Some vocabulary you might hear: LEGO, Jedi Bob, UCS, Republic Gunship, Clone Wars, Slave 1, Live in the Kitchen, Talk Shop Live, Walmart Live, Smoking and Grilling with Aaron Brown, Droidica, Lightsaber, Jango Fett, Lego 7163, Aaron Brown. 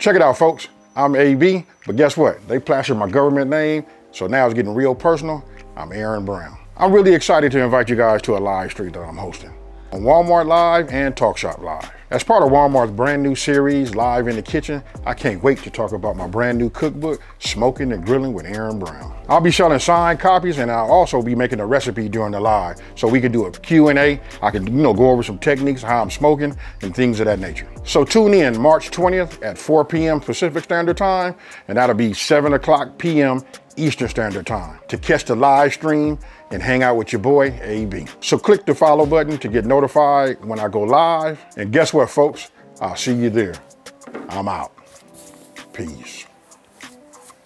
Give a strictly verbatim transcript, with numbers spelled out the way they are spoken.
Check it out, folks. I'm A B, but guess what? They plastered my government name, so now it's getting real personal. I'm Aaron Brown. I'm really excited to invite you guys to a live stream that I'm hosting on Walmart Live and Talk Shop Live. As part of Walmart's brand new series, Live in the Kitchen, I can't wait to talk about my brand new cookbook, Smoking and Grilling with Aaron Brown. I'll be selling signed copies, and I'll also be making a recipe during the live, so we can do a Q and A. I can, you know, go over some techniques, how I'm smoking, and things of that nature. So tune in March twentieth at four P M Pacific Standard Time, and that'll be seven o'clock P M Eastern Standard Time to catch the live stream and hang out with your boy, A B. So click the follow button to get notified when I go live. And guess what, folks? I'll see you there. I'm out. Peace.